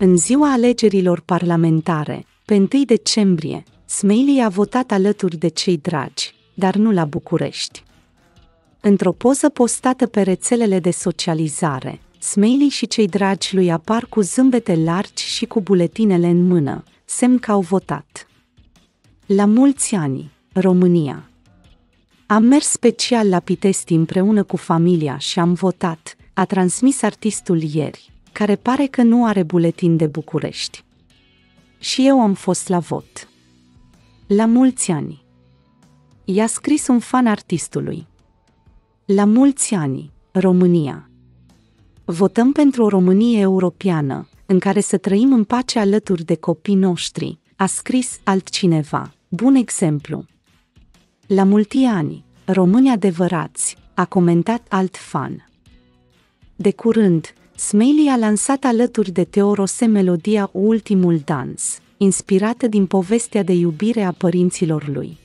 În ziua alegerilor parlamentare, pe 1 decembrie, Smiley a votat alături de cei dragi, dar nu la București. Într-o poză postată pe rețelele de socializare, Smiley și cei dragi lui apar cu zâmbete largi și cu buletinele în mână, semn că au votat. La mulți ani, România. Am mers special la Pitești împreună cu familia și am votat, a transmis artistul ieri, care pare că nu are buletin de București. Și eu am fost la vot. La mulți ani. I-a scris un fan artistului. La mulți ani, România. Votăm pentru o Românie europeană, în care să trăim în pace alături de copiii noștri, a scris altcineva. Bun exemplu. La mulți ani, români adevărați, a comentat alt fan. De curând, Smiley a lansat alături de Teorose melodia Ultimul Dans, inspirată din povestea de iubire a părinților lui.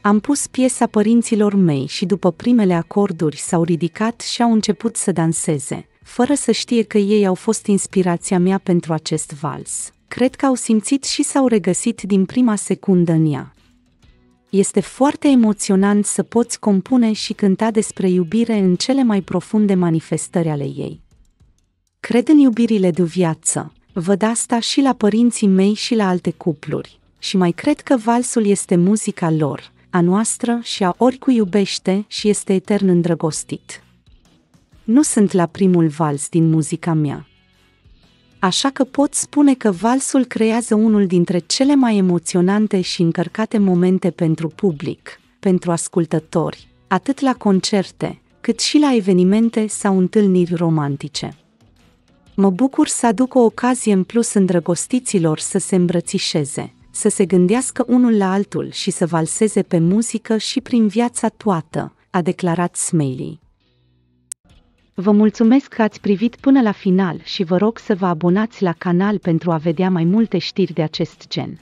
Am pus piesa părinților mei și după primele acorduri s-au ridicat și au început să danseze, fără să știe că ei au fost inspirația mea pentru acest vals. Cred că au simțit și s-au regăsit din prima secundă în ea. Este foarte emoționant să poți compune și cânta despre iubire în cele mai profunde manifestări ale ei. Cred în iubirile de viață, văd asta și la părinții mei și la alte cupluri. Și mai cred că valsul este muzica lor, a noastră și a oricui iubește și este etern îndrăgostit. Nu sunt la primul vals din muzica mea. Așa că pot spune că valsul creează unul dintre cele mai emoționante și încărcate momente pentru public, pentru ascultători, atât la concerte, cât și la evenimente sau întâlniri romantice. Mă bucur să aduc o ocazie în plus îndrăgostiților să se îmbrățișeze, să se gândească unul la altul și să valseze pe muzică și prin viața toată, a declarat Smiley. Vă mulțumesc că ați privit până la final și vă rog să vă abonați la canal pentru a vedea mai multe știri de acest gen.